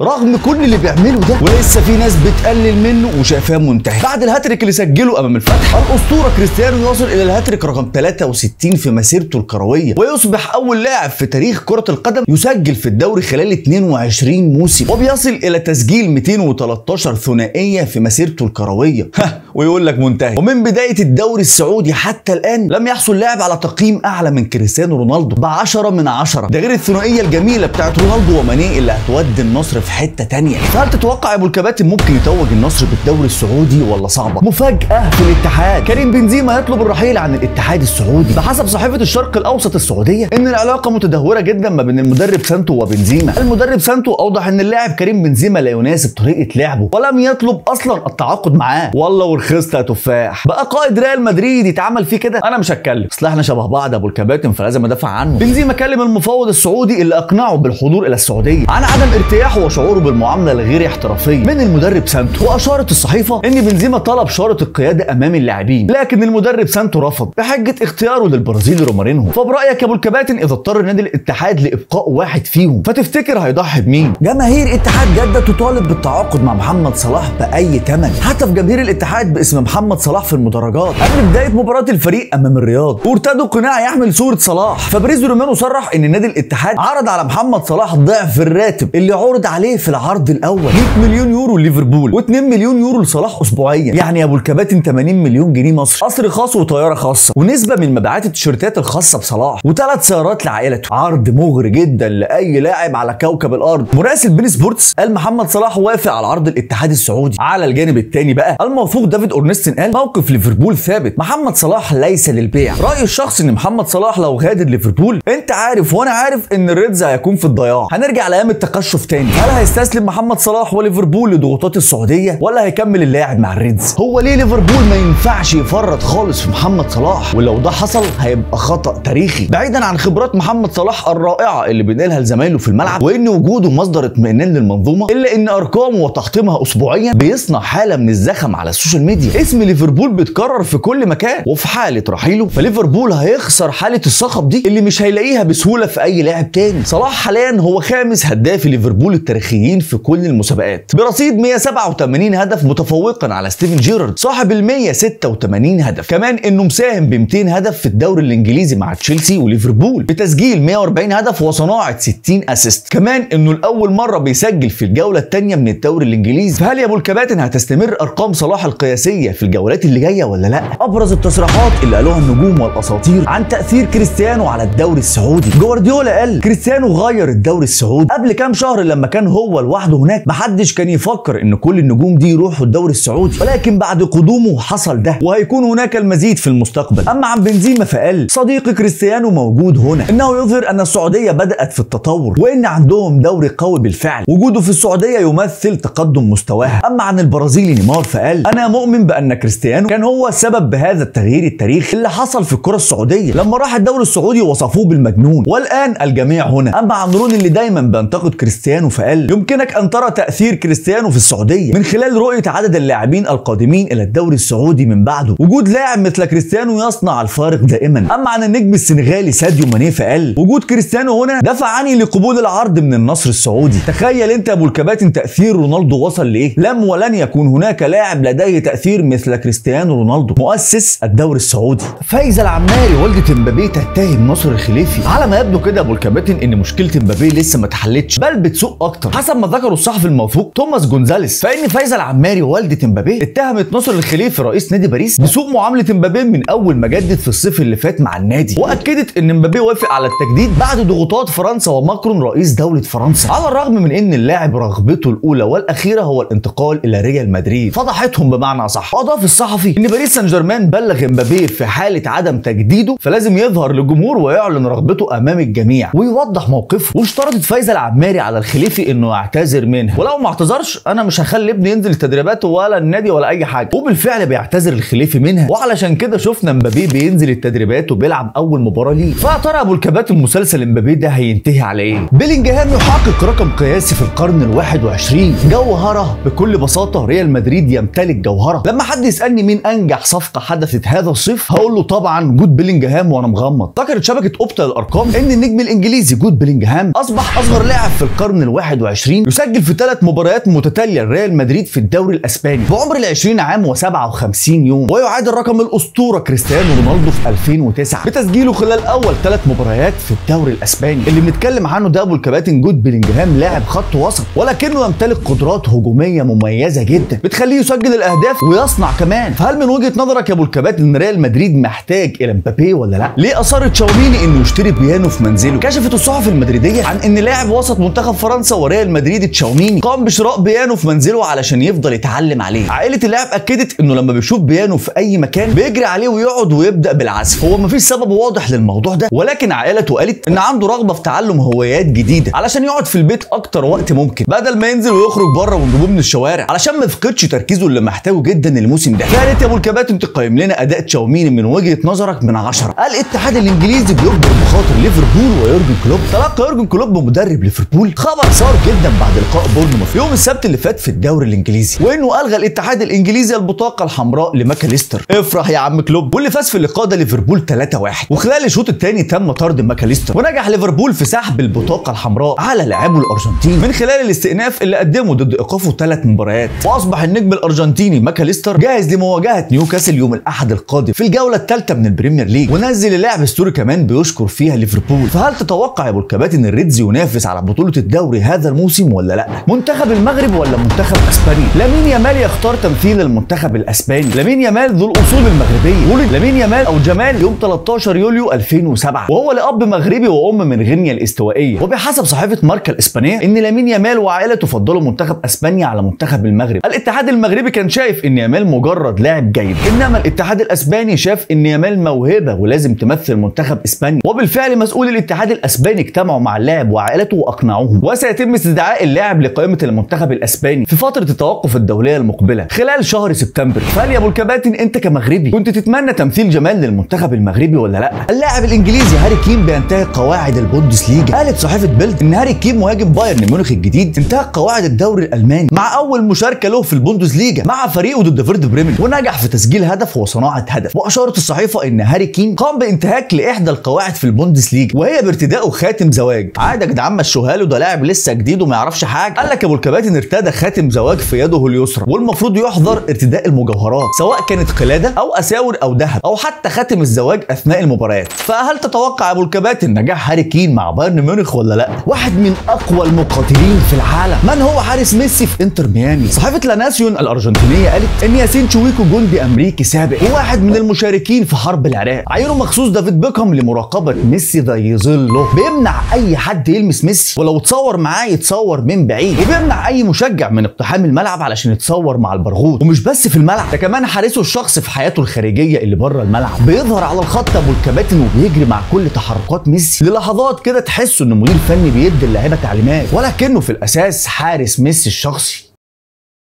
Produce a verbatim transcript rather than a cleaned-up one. رغم كل اللي بيعمله ده ولسه في ناس بتقلل منه وشايفاه منتهي. بعد الهاتريك اللي سجله امام الفتح، الاسطوره كريستيانو يصل الى الهاتريك رقم ثلاثة وستين في مسيرته الكرويه، ويصبح اول لاعب في تاريخ كره القدم يسجل في الدوري خلال اثنين وعشرين موسم، وبيصل الى تسجيل مئتين وثلاثة عشر ثنائيه في مسيرته الكرويه. ويقول لك منتهي. ومن بدايه الدوري السعودي حتى الان لم يحصل لاعب على تقييم اعلى من كريستيانو رونالدو ب عشرة من عشرة، ده غير الثنائيه الجميله بتاعت رونالدو وماني اللي هتودي النصر في حته تانية. فهل تتوقع ابو الكباتن ممكن يتوج النصر بالدوري السعودي ولا صعبه؟ مفاجاه في الاتحاد، كريم بنزيما يطلب الرحيل عن الاتحاد السعودي. بحسب صحيفه الشرق الاوسط السعوديه ان العلاقه متدهوره جدا ما بين المدرب سانتو وبنزيما. المدرب سانتو اوضح ان اللاعب كريم بنزيما لا يناسب طريقه لعبه ولم يطلب اصلا التعاقد معاه. والله ورخصت يا تفاح، بقى قائد ريال مدريد يتعامل فيه كده؟ انا مش هتكلم، اصل احنا شبه بعض ابو الكباتن فلازم ادافع عنه. بنزيما كلم المفوض السعودي اللي اقنعه بالحضور الى السعوديه عن عدم ارتياحه شعوره بالمعامله الغير احترافيه من المدرب سانتو، واشارت الصحيفه ان بنزيما طلب شاره القياده امام اللاعبين، لكن المدرب سانتو رفض بحجه اختياره للبرازيلي رومارينو. فبرايك يا ابو الكباتن اذا اضطر نادي الاتحاد لابقاء واحد فيهم فتفتكر هيضحي بمين؟ جماهير اتحاد جده تطالب بالتعاقد مع محمد صلاح باي ثمن، حتى في جماهير الاتحاد باسم محمد صلاح في المدرجات قبل بدايه مباراه الفريق امام الرياض وارتدوا قناع يحمل صوره صلاح. فابريزو رومانو صرح ان نادي الاتحاد عرض على محمد صلاح ضعف الراتب اللي عرض عليه في العرض الاول، مئة مليون يورو لليفربول واثنين مليون يورو لصلاح اسبوعيا، يعني يا ابو الكباتن ثمانين مليون جنيه مصري، قصر خاص وطياره خاصه ونسبه من مبيعات التيشيرتات الخاصه بصلاح وثلاث سيارات لعائلته. عرض مغري جدا لاي لاعب على كوكب الارض. مراسل بين سبورتس قال محمد صلاح وافق على عرض الاتحاد السعودي. على الجانب الثاني بقى الموثوق دافيد اورنستين قال موقف ليفربول ثابت، محمد صلاح ليس للبيع. رايي الشخصي ان محمد صلاح لو غادر ليفربول انت عارف وانا عارف ان الريدز هيكون في الضياع، هنرجع لايام التقشف تاني. هيستسلم محمد صلاح وليفربول لضغوطات السعوديه ولا هيكمل اللاعب مع الريدز؟ هو ليه ليفربول ما ينفعش يفرط خالص في محمد صلاح؟ ولو ده حصل هيبقى خطا تاريخي، بعيدا عن خبرات محمد صلاح الرائعه اللي بينقلها لزمايله في الملعب وان وجوده مصدر اطمئنان للمنظومه، الا ان ارقامه وتحطيمها اسبوعيا بيصنع حاله من الزخم على السوشيال ميديا. اسم ليفربول بيتكرر في كل مكان، وفي حاله رحيله فليفربول هيخسر حاله الصخب دي اللي مش هيلاقيها بسهوله في اي لاعب تاني. صلاح حاليا هو خامس هداف ليفربول التاريخي في كل المسابقات برصيد مئة وسبعة وثمانين هدف، متفوقا على ستيفن جيرارد صاحب ال مئة وستة وثمانين هدف، كمان انه مساهم ب مئتين هدف في الدوري الانجليزي مع تشيلسي وليفربول بتسجيل مئة وأربعين هدف وصناعه ستين اسيست، كمان انه الاول مره بيسجل في الجوله الثانيه من الدوري الانجليزي. فهل يا ابو الكباتن هتستمر ارقام صلاح القياسيه في الجولات اللي جايه ولا لا؟ ابرز التصريحات اللي قالوها النجوم والاساطير عن تاثير كريستيانو على الدوري السعودي. جوارديولا قال كريستيانو غير الدوري السعودي. قبل كام شهر لما كان هو لوحده هناك محدش كان يفكر ان كل النجوم دي يروحوا الدوري السعودي، ولكن بعد قدومه حصل ده وهيكون هناك المزيد في المستقبل. اما عن بنزيما فقال صديقي كريستيانو موجود هنا، انه يظهر ان السعوديه بدات في التطور وان عندهم دوري قوي بالفعل، وجوده في السعوديه يمثل تقدم مستواها. اما عن البرازيلي نيمار فقال انا مؤمن بان كريستيانو كان هو السبب بهذا التغيير التاريخي اللي حصل في الكره السعوديه، لما راح الدوري السعودي وصفوه بالمجنون والان الجميع هنا. اما عن روني اللي دايما بينتقد كريستيانو فقال يمكنك أن ترى تأثير كريستيانو في السعودية من خلال رؤية عدد اللاعبين القادمين إلى الدوري السعودي من بعده، وجود لاعب مثل كريستيانو يصنع الفارق دائما. أما عن النجم السنغالي ساديو ماني فقال وجود كريستيانو هنا دفعني لقبول العرض من النصر السعودي. تخيل أنت يا أبو الكباتن تأثير رونالدو وصل لإيه؟ لم ولن يكون هناك لاعب لديه تأثير مثل كريستيانو رونالدو مؤسس الدوري السعودي. فايزة العماري والدة امبابي تتهم ناصر الخليفي. على ما يبدو كده يا أبو الكباتن إن مشكلة امبابي لسه ما اتحلتش بل بتسوق أكتر. حسب ما ذكره الصحفي الموثوق توماس جونزاليس فان فايزة العماري والده امبابي اتهمت ناصر الخليفي رئيس نادي باريس بسوء معامله امبابي من اول ما جدد في الصيف اللي فات مع النادي، واكدت ان امبابي وافق على التجديد بعد ضغوطات فرنسا وماكرون رئيس دوله فرنسا، على الرغم من ان اللاعب رغبته الاولى والاخيره هو الانتقال الى ريال مدريد فضحتهم بمعنى صح. واضاف الصحفي ان باريس سان جيرمان بلغ امبابي في حاله عدم تجديده فلازم يظهر للجمهور ويعلن رغبته امام الجميع ويوضح موقفه، واشترطت فايزة العماري على الخليفي إن انه يعتذر منها، ولو ما اعتذرش انا مش هخلي ابني ينزل التدريبات ولا النادي ولا اي حاجه. وبالفعل بيعتذر الخليفي منها، وعلشان كده شفنا مبابي بينزل التدريبات وبيلعب اول مباراه ليه. فيا ترى ابو الكباتن المسلسل مبابي ده هينتهي على ايه؟ بيلينجهام يحقق رقم قياسي في القرن الواحد وعشرين. جوهره بكل بساطه ريال مدريد يمتلك جوهره مسخره. لما حد يسالني مين انجح صفقه حدثت هذا الصيف هقول له طبعا جود بيلينجهام وانا مغمض. ذكرت شبكه اوبتا الارقام ان النجم الانجليزي جود بيلينجهام اصبح اصغر لاعب في القرن الواحد وعشرين يسجل في ثلاث مباريات متتاليه لريال مدريد في الدوري الاسباني بعمر ال عشرين عام وسبعة وخمسين يوم، ويعادل رقم الاسطوره كريستيانو رونالدو في ألفين وتسعة بتسجيله خلال اول ثلاث مباريات في الدوري الاسباني. اللي بنتكلم عنه ده ابو الكباتن جود بيلينجهام لاعب خط وسط ولكنه يمتلك قدرات هجوميه مميزه جدا بتخليه يسجل الاهداف ويصنع كمان. فهل من وجهه نظرك يا ابو الكباتن ان ريال مدريد محتاج الى مبابي ولا لا؟ ليه اصر تشاوميني انه يشتري بيانو في منزله؟ كشفت الصحف المدريديه عن ان لاعب وسط منتخب فرنسا وريال مدريد تشاوميني قام بشراء بيانو في منزله علشان يفضل يتعلم عليه. عائله اللاعب اكدت انه لما بيشوف بيانو في اي مكان بيجري عليه ويقعد ويبدا بالعزف. هو مفيش سبب واضح للموضوع ده، ولكن عائلته قالت ان عنده رغبه في تعلم هوايات جديده علشان يقعد في البيت اكتر وقت ممكن بدل ما ينزل ويخرج بره ونجيبوه من الشوارع علشان ما يفقدش تركيزه اللي محتاجه جدا الموسم ده. يا ريت يا ابو الكباتن تقيم لنا اداء تشاوميني من وجهه نظرك من عشرة. الاتحاد الانجليزي بيخبر بخاطر ليفربول ويورجن كلوب. تلقى يورجن كلوب مدرب ليفربول خبر صار جدا بعد لقاء بورنموث يوم السبت اللي فات في الدوري الانجليزي وانه الغى الاتحاد الانجليزي البطاقه الحمراء لماكاليستر. افرح يا عم كلوب، واللي فاز في اللقاء ده ليفربول ثلاثة واحد. وخلال الشوط الثاني تم طرد ماكاليستر ونجح ليفربول في سحب البطاقه الحمراء على لاعبه الارجنتيني من خلال الاستئناف اللي قدمه ضد ايقافه ثلاث مباريات. واصبح النجم الارجنتيني ماكاليستر جاهز لمواجهه نيوكاسيل يوم الاحد القادم في الجوله الثالثه من البريمير ليج، ونزل اللاعب ستوري كمان بيشكر فيها ليفربول. فهل تتوقع يا ابو الكباتن الريدز ينافس على بطوله الدوري هذا الموسم ولا لا؟ منتخب المغرب ولا منتخب اسبانيا؟ لامين يامال يختار تمثيل المنتخب الاسباني. لامين يامال ذو الاصول المغربيه، ولد لامين يامال او جمال يوم ثلاثة عشر يوليو ألفين وسبعة، وهو لاب مغربي وام من غينيا الاستوائيه. وبحسب صحيفه ماركا الاسبانيه ان لامين يامال وعائلته فضلوا منتخب اسبانيا على منتخب المغرب. الاتحاد المغربي كان شايف ان يامال مجرد لاعب جيد، انما الاتحاد الاسباني شاف ان يامال موهبه ولازم تمثل منتخب اسبانيا. وبالفعل مسؤول الاتحاد الاسباني اجتمعوا مع اللاعب وعائلته واقنعوهم، وسيتم استدعاء اللاعب لقائمه المنتخب الاسباني في فتره التوقف الدوليه المقبله خلال شهر سبتمبر. فهل يا ابو الكباتن انت كمغربي كنت تتمنى تمثيل جمال للمنتخب المغربي ولا لا؟ اللاعب الانجليزي هاري كين بينتهي قواعد البوندسليجا. قالت صحيفه بيلد ان هاري كين مهاجم بايرن ميونخ الجديد انتهى قواعد الدوري الالماني مع اول مشاركه له في البوندسليجا مع فريقه ضد فيرد بريمن، ونجح في تسجيل هدف وصناعه هدف. واشارت الصحيفه ان هاري كين قام بانتهاك لاحدى القواعد في البوندسليجا وهي بارتدائه خاتم زواج. عادي يا جدعان مشوها له، ده لاعب لسه جديد وما يعرفش حاجه. قال لك يا ابو الكباتن ارتدى خاتم زواج في يده اليسرى، والمفروض يحظر ارتداء المجوهرات سواء كانت قلاده او اساور او ذهب او حتى خاتم الزواج اثناء المباريات. فهل تتوقع يا ابو الكباتن نجاح هاري كين مع بايرن ميونخ ولا لا؟ واحد من اقوى المقاتلين في العالم. من هو حارس ميسي في انتر ميامي؟ صحيفه لاناسيون الارجنتينيه قالت ان ياسين تشويكو جندي امريكي سابق وواحد من المشاركين في حرب العراق عينه مخصوص دافيد بيكهام لمراقبه ميسي ذي ظله، بيمنع اي حد يلمس ميسي ولو اتصور معاه يتصور من بعيد، وبيمنع اي مشجع من اقتحام الملعب علشان يتصور مع البرغوث. ومش بس في الملعب، ده كمان حارسه الشخصي في حياته الخارجيه اللي بره الملعب بيظهر على الخط ابو الكباتن وبيجري مع كل تحركات ميسي. للحظات كده تحس ان المدير الفني بيدي اللعيبه تعليمات، ولكنه في الاساس حارس ميسي الشخصي.